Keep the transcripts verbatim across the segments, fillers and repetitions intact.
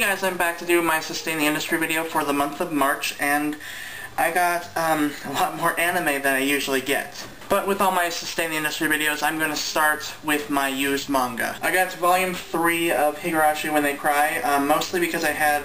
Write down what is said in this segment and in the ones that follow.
Hey guys, I'm back to do my Sustain the Industry video for the month of March, and I got um, a lot more anime than I usually get. But with all my Sustain the Industry videos, I'm going to start with my used manga. I got to Volume three of Higurashi When They Cry, um, mostly because I had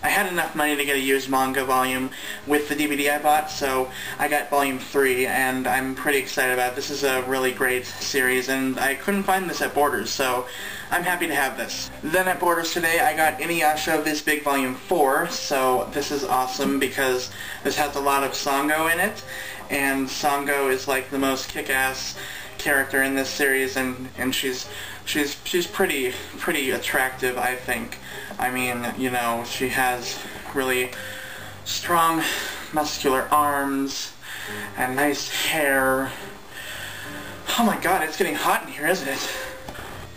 I had enough money to get a used manga volume with the D V D I bought, so I got Volume three, and I'm pretty excited about it. This is a really great series, and I couldn't find this at Borders, so I'm happy to have this. Then at Borders today, I got Inuyasha VizBig Volume four, so this is awesome because this has a lot of Sango in it, and Sango is like the most kick-ass character in this series, and and she's she's she's pretty pretty attractive, I think. I mean, you know, she has really strong muscular arms and nice hair. Oh my god, it's getting hot in here, isn't it?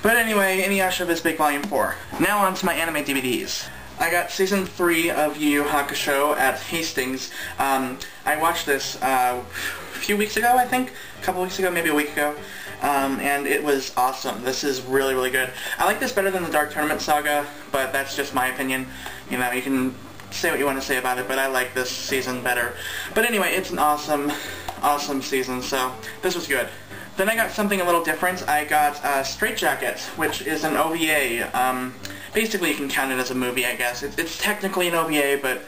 But anyway, Inuyasha VizBig Volume four. Now on to my anime D V Ds. I got Season three of Yu Yu Hakusho at Hastings. Um, I watched this uh, a few weeks ago, I think. A couple weeks ago, maybe a week ago. Um, and it was awesome. This is really, really good. I like this better than the Dark Tournament Saga, but that's just my opinion. You know, you can say what you want to say about it, but I like this season better. But anyway, it's an awesome, awesome season, so this was good. Then I got something a little different. I got uh, Strait Jacket, which is an O V A. Um, basically, you can count it as a movie, I guess. It's, it's technically an O V A, but,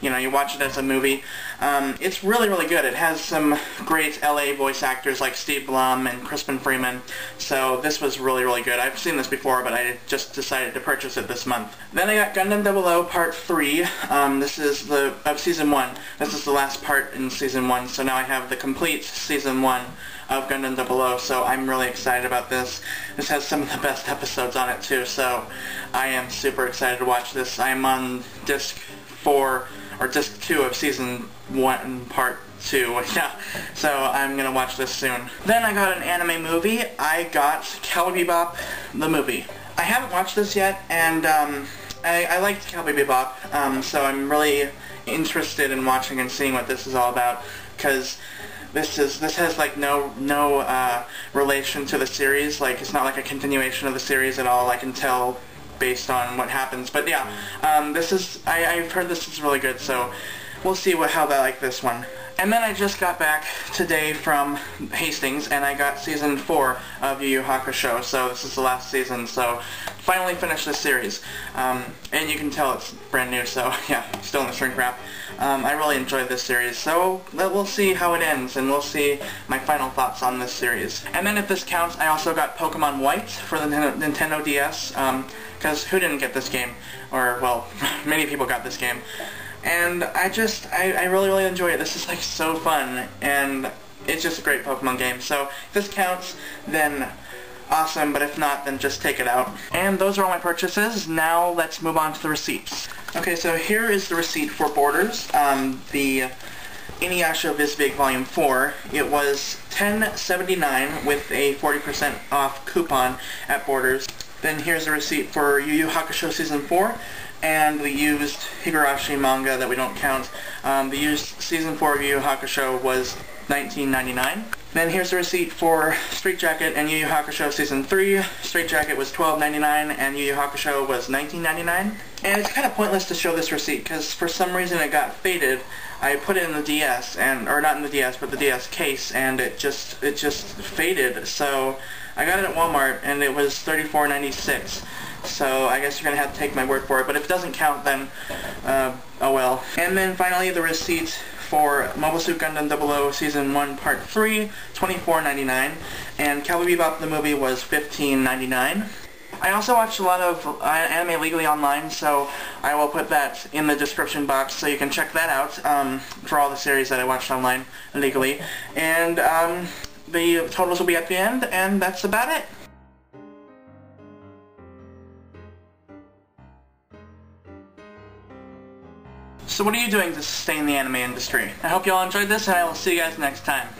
you know, you watch it as a movie. Um, it's really, really good. It has some great L A voice actors like Steve Blum and Crispin Freeman, so this was really, really good. I've seen this before, but I just decided to purchase it this month. Then I got Gundam double O Part three. Um, this is the, of Season one. This is the last part in Season one, so now I have the complete Season one of Gundam double O, so I'm really excited about this. This has some of the best episodes on it, too, so I am super excited to watch this. I'm on Disc four. Or disc two of season one, part two, yeah, so I'm gonna watch this soon. Then I got an anime movie. I got Cowboy Bebop, the movie. I haven't watched this yet, and um, I, I liked Cowboy Bebop, um, so I'm really interested in watching and seeing what this is all about, because This is this has like no no uh, relation to the series. Like, it's not like a continuation of the series at all, I can tell based on what happens. But yeah, um, this is, I, I've heard this is really good, so we'll see what, how I like this one. And then I just got back today from Hastings, and I got Season four of Yu Yu Hakusho, so this is the last season, so finally finished this series. Um, and you can tell it's brand new, so yeah, still in the shrink wrap. Um, I really enjoyed this series, so we'll see how it ends, and we'll see my final thoughts on this series. And then if this counts, I also got Pokemon White for the Nintendo D S, because um, who didn't get this game? Or, well, many people got this game. And I just, I, I really, really enjoy it. This is, like, so fun, and it's just a great Pokemon game. So if this counts, then awesome, but if not, then just take it out. And those are all my purchases. Now let's move on to the receipts. Okay, so here is the receipt for Borders, um, the Inuyasha VizBig Volume four. It was ten seventy-nine with a forty percent off coupon at Borders. Then here's the receipt for Yu Yu Hakusho Season four. And the used Higurashi manga that we don't count. Um, the used Season four of Yu Yu Hakusho was nineteen ninety-nine. Then here's the receipt for Strait Jacket and Yu Yu Hakusho Season three. Strait Jacket was twelve ninety-nine and Yu Yu Hakusho was nineteen ninety-nine. And it's kind of pointless to show this receipt because for some reason it got faded. I put it in the D S, and or not in the D S, but the D S case, and it just it just faded. So I got it at Walmart, and it was thirty-four ninety-six. So I guess you're going to have to take my word for it, but if it doesn't count, then uh, oh well. And then finally the receipt for Mobile Suit Gundam double O Season one Part three, twenty-four ninety-nine, and Cowboy Bebop the movie was fifteen ninety-nine. I also watched a lot of anime legally online, so I will put that in the description box so you can check that out um, for all the series that I watched online legally. And um, the totals will be at the end, and that's about it. So what are you doing to sustain the anime industry? I hope you all enjoyed this, and I will see you guys next time.